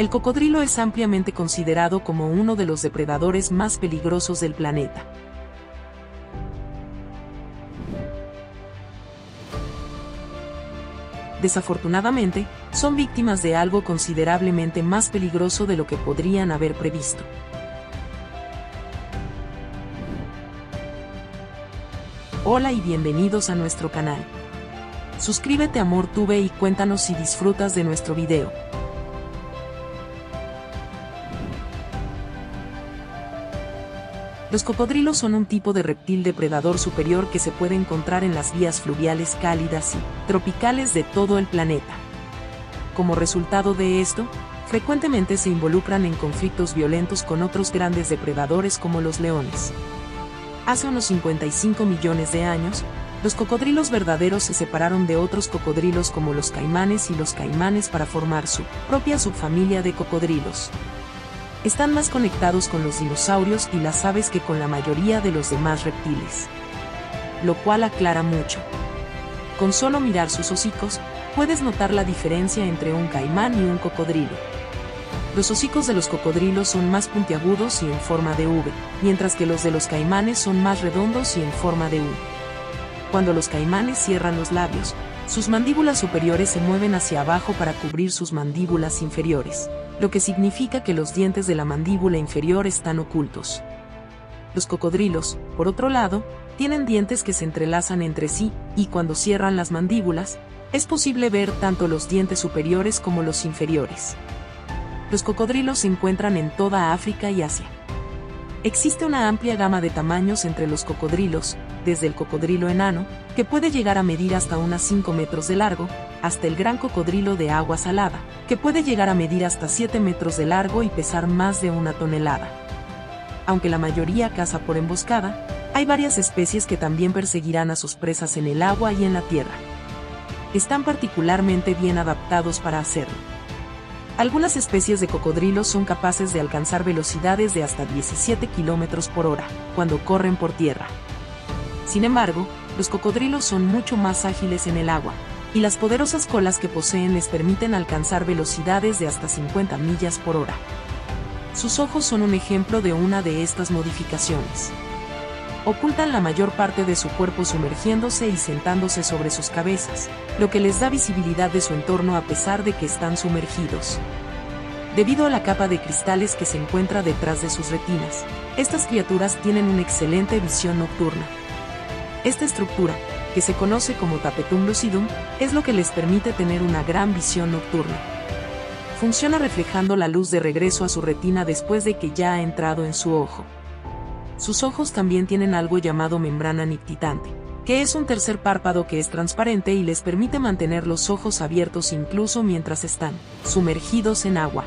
El cocodrilo es ampliamente considerado como uno de los depredadores más peligrosos del planeta. Desafortunadamente, son víctimas de algo considerablemente más peligroso de lo que podrían haber previsto. Hola y bienvenidos a nuestro canal. Suscríbete a MorTube y cuéntanos si disfrutas de nuestro video. Los cocodrilos son un tipo de reptil depredador superior que se puede encontrar en las vías fluviales cálidas y tropicales de todo el planeta. Como resultado de esto, frecuentemente se involucran en conflictos violentos con otros grandes depredadores como los leones. Hace unos 55 millones de años, los cocodrilos verdaderos se separaron de otros cocodrilos como los caimanes y los caimanes para formar su propia subfamilia de cocodrilos. Están más conectados con los dinosaurios y las aves que con la mayoría de los demás reptiles, lo cual aclara mucho. Con solo mirar sus hocicos, puedes notar la diferencia entre un caimán y un cocodrilo. Los hocicos de los cocodrilos son más puntiagudos y en forma de V, mientras que los de los caimanes son más redondos y en forma de U. Cuando los caimanes cierran los labios, sus mandíbulas superiores se mueven hacia abajo para cubrir sus mandíbulas inferiores, lo que significa que los dientes de la mandíbula inferior están ocultos. Los cocodrilos, por otro lado, tienen dientes que se entrelazan entre sí, y cuando cierran las mandíbulas, es posible ver tanto los dientes superiores como los inferiores. Los cocodrilos se encuentran en toda África y Asia. Existe una amplia gama de tamaños entre los cocodrilos, desde el cocodrilo enano, que puede llegar a medir hasta unas 5 metros de largo, hasta el gran cocodrilo de agua salada, que puede llegar a medir hasta 7 metros de largo y pesar más de 1 tonelada. Aunque la mayoría caza por emboscada, hay varias especies que también perseguirán a sus presas en el agua y en la tierra. Están particularmente bien adaptados para hacerlo. Algunas especies de cocodrilos son capaces de alcanzar velocidades de hasta 17 kilómetros por hora, cuando corren por tierra. Sin embargo, los cocodrilos son mucho más ágiles en el agua, y las poderosas colas que poseen les permiten alcanzar velocidades de hasta 50 millas por hora. Sus ojos son un ejemplo de una de estas modificaciones. Ocultan la mayor parte de su cuerpo sumergiéndose y sentándose sobre sus cabezas, lo que les da visibilidad de su entorno a pesar de que están sumergidos. Debido a la capa de cristales que se encuentra detrás de sus retinas, estas criaturas tienen una excelente visión nocturna. Esta estructura, que se conoce como tapetum lucidum, es lo que les permite tener una gran visión nocturna. Funciona reflejando la luz de regreso a su retina después de que ya ha entrado en su ojo. Sus ojos también tienen algo llamado membrana nictitante, que es un tercer párpado que es transparente y les permite mantener los ojos abiertos incluso mientras están sumergidos en agua.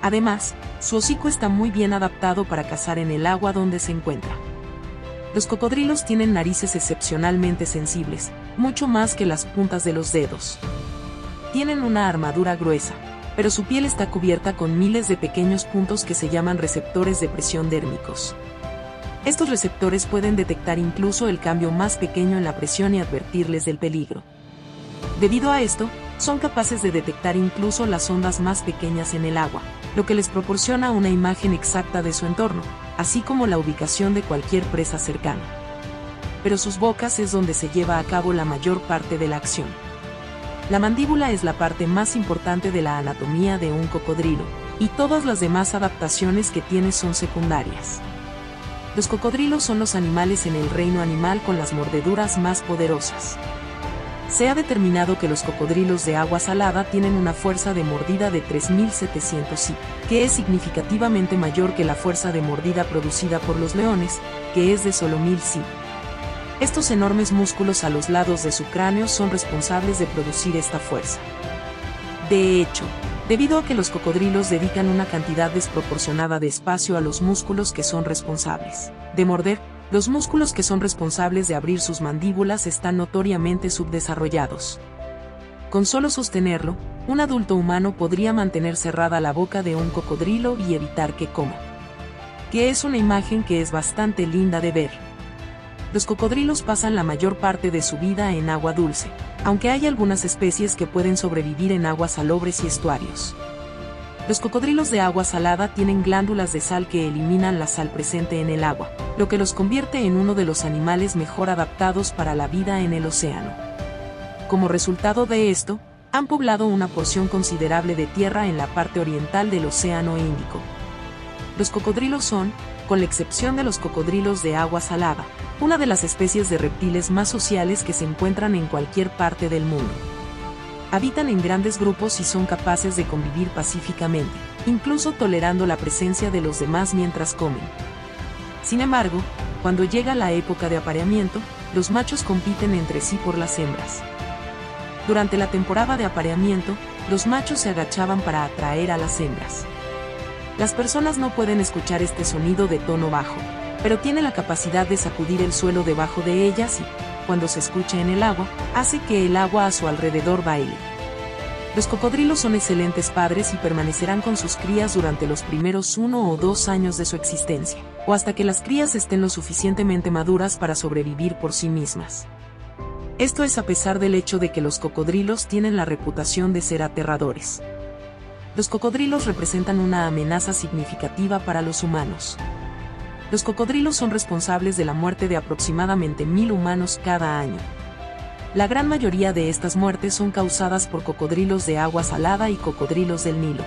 Además, su hocico está muy bien adaptado para cazar en el agua donde se encuentra. Los cocodrilos tienen narices excepcionalmente sensibles, mucho más que las puntas de los dedos. Tienen una armadura gruesa, pero su piel está cubierta con miles de pequeños puntos que se llaman receptores de presión dérmicos. Estos receptores pueden detectar incluso el cambio más pequeño en la presión y advertirles del peligro. Debido a esto, son capaces de detectar incluso las ondas más pequeñas en el agua, lo que les proporciona una imagen exacta de su entorno, así como la ubicación de cualquier presa cercana. Pero sus bocas es donde se lleva a cabo la mayor parte de la acción. La mandíbula es la parte más importante de la anatomía de un cocodrilo, y todas las demás adaptaciones que tiene son secundarias. Los cocodrilos son los animales en el reino animal con las mordeduras más poderosas. Se ha determinado que los cocodrilos de agua salada tienen una fuerza de mordida de 3.700 I, que es significativamente mayor que la fuerza de mordida producida por los leones, que es de solo 1.000 I. Estos enormes músculos a los lados de su cráneo son responsables de producir esta fuerza. De hecho, debido a que los cocodrilos dedican una cantidad desproporcionada de espacio a los músculos que son responsables de morder, los músculos que son responsables de abrir sus mandíbulas están notoriamente subdesarrollados. Con solo sostenerlo, un adulto humano podría mantener cerrada la boca de un cocodrilo y evitar que coma, que es una imagen que es bastante linda de ver. Los cocodrilos pasan la mayor parte de su vida en agua dulce, aunque hay algunas especies que pueden sobrevivir en aguas salobres y estuarios. Los cocodrilos de agua salada tienen glándulas de sal que eliminan la sal presente en el agua, lo que los convierte en uno de los animales mejor adaptados para la vida en el océano. Como resultado de esto, han poblado una porción considerable de tierra en la parte oriental del Océano Índico. Los cocodrilos son, con la excepción de los cocodrilos de agua salada, una de las especies de reptiles más sociales que se encuentran en cualquier parte del mundo. Habitan en grandes grupos y son capaces de convivir pacíficamente, incluso tolerando la presencia de los demás mientras comen. Sin embargo, cuando llega la época de apareamiento, los machos compiten entre sí por las hembras. Durante la temporada de apareamiento, los machos se agachaban para atraer a las hembras. Las personas no pueden escuchar este sonido de tono bajo, pero tiene la capacidad de sacudir el suelo debajo de ellas y, cuando se escucha en el agua, hace que el agua a su alrededor baile. Los cocodrilos son excelentes padres y permanecerán con sus crías durante los primeros 1 o 2 años de su existencia, o hasta que las crías estén lo suficientemente maduras para sobrevivir por sí mismas. Esto es a pesar del hecho de que los cocodrilos tienen la reputación de ser aterradores. Los cocodrilos representan una amenaza significativa para los humanos. Los cocodrilos son responsables de la muerte de aproximadamente 1000 humanos cada año. La gran mayoría de estas muertes son causadas por cocodrilos de agua salada y cocodrilos del Nilo.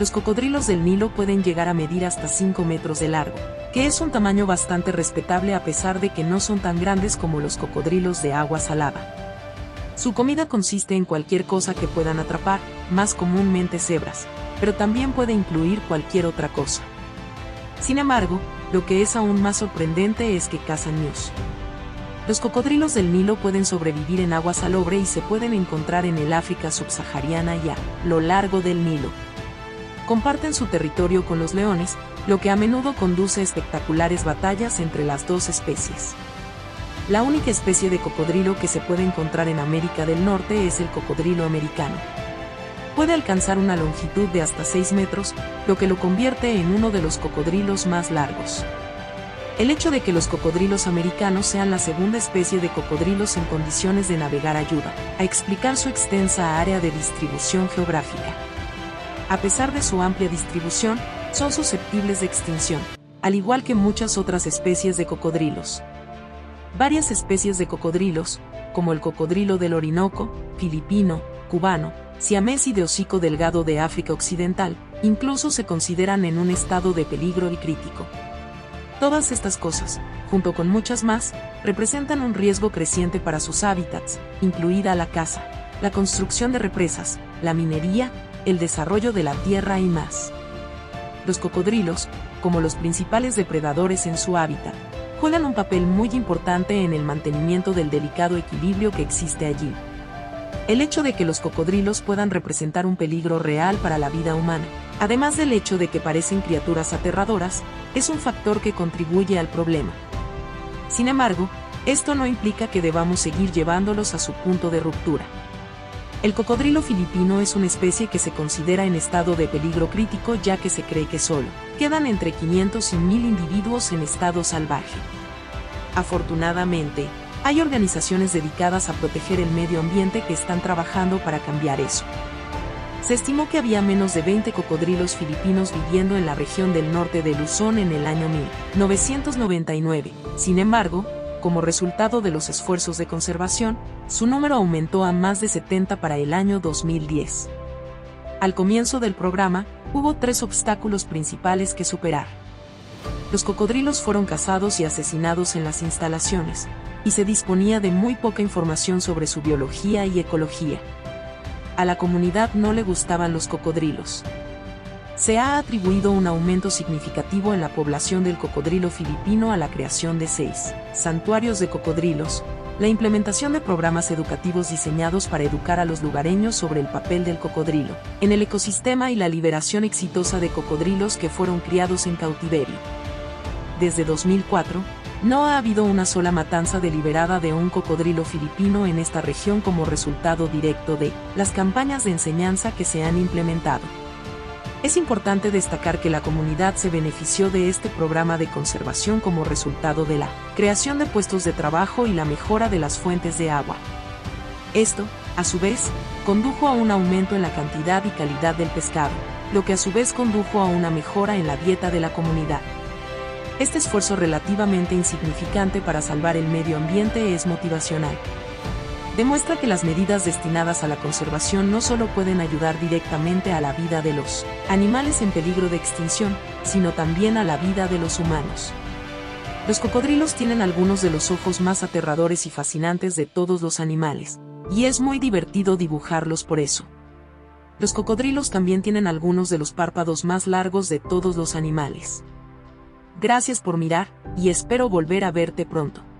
Los cocodrilos del Nilo pueden llegar a medir hasta 5 metros de largo, que es un tamaño bastante respetable a pesar de que no son tan grandes como los cocodrilos de agua salada. Su comida consiste en cualquier cosa que puedan atrapar, más comúnmente cebras, pero también puede incluir cualquier otra cosa. Sin embargo, lo que es aún más sorprendente es que cazan ñus. Los cocodrilos del Nilo pueden sobrevivir en agua salobre y se pueden encontrar en el África subsahariana y a lo largo del Nilo. Comparten su territorio con los leones, lo que a menudo conduce a espectaculares batallas entre las dos especies. La única especie de cocodrilo que se puede encontrar en América del Norte es el cocodrilo americano. Puede alcanzar una longitud de hasta 6 metros, lo que lo convierte en uno de los cocodrilos más largos. El hecho de que los cocodrilos americanos sean la segunda especie de cocodrilos en condiciones de navegar ayuda a explicar su extensa área de distribución geográfica. A pesar de su amplia distribución, son susceptibles de extinción, al igual que muchas otras especies de cocodrilos. Varias especies de cocodrilos, como el cocodrilo del Orinoco, filipino, cubano, siamés y de hocico delgado de África Occidental, incluso se consideran en un estado de peligro y crítico. Todas estas cosas, junto con muchas más, representan un riesgo creciente para sus hábitats, incluida la caza, la construcción de represas, la minería, el desarrollo de la tierra y más. Los cocodrilos, como los principales depredadores en su hábitat, juegan un papel muy importante en el mantenimiento del delicado equilibrio que existe allí. El hecho de que los cocodrilos puedan representar un peligro real para la vida humana, además del hecho de que parecen criaturas aterradoras, es un factor que contribuye al problema. Sin embargo, esto no implica que debamos seguir llevándolos a su punto de ruptura. El cocodrilo filipino es una especie que se considera en estado de peligro crítico, ya que se cree que solo quedan entre 500 y 1000 individuos en estado salvaje. Afortunadamente, hay organizaciones dedicadas a proteger el medio ambiente que están trabajando para cambiar eso. Se estimó que había menos de 20 cocodrilos filipinos viviendo en la región del norte de Luzón en el año 1999. Sin embargo, como resultado de los esfuerzos de conservación, su número aumentó a más de 70 para el año 2010. Al comienzo del programa, hubo 3 obstáculos principales que superar. Los cocodrilos fueron cazados y asesinados en las instalaciones, y se disponía de muy poca información sobre su biología y ecología. A la comunidad no le gustaban los cocodrilos. Se ha atribuido un aumento significativo en la población del cocodrilo filipino a la creación de 6 santuarios de cocodrilos, la implementación de programas educativos diseñados para educar a los lugareños sobre el papel del cocodrilo en el ecosistema y la liberación exitosa de cocodrilos que fueron criados en cautiverio. Desde 2004, no ha habido una sola matanza deliberada de un cocodrilo filipino en esta región como resultado directo de las campañas de enseñanza que se han implementado. Es importante destacar que la comunidad se benefició de este programa de conservación como resultado de la creación de puestos de trabajo y la mejora de las fuentes de agua. Esto, a su vez, condujo a un aumento en la cantidad y calidad del pescado, lo que a su vez condujo a una mejora en la dieta de la comunidad. Este esfuerzo relativamente insignificante para salvar el medio ambiente es motivacional. Demuestra que las medidas destinadas a la conservación no solo pueden ayudar directamente a la vida de los animales en peligro de extinción, sino también a la vida de los humanos. Los cocodrilos tienen algunos de los ojos más aterradores y fascinantes de todos los animales, y es muy divertido dibujarlos por eso. Los cocodrilos también tienen algunos de los párpados más largos de todos los animales. Gracias por mirar, y espero volver a verte pronto.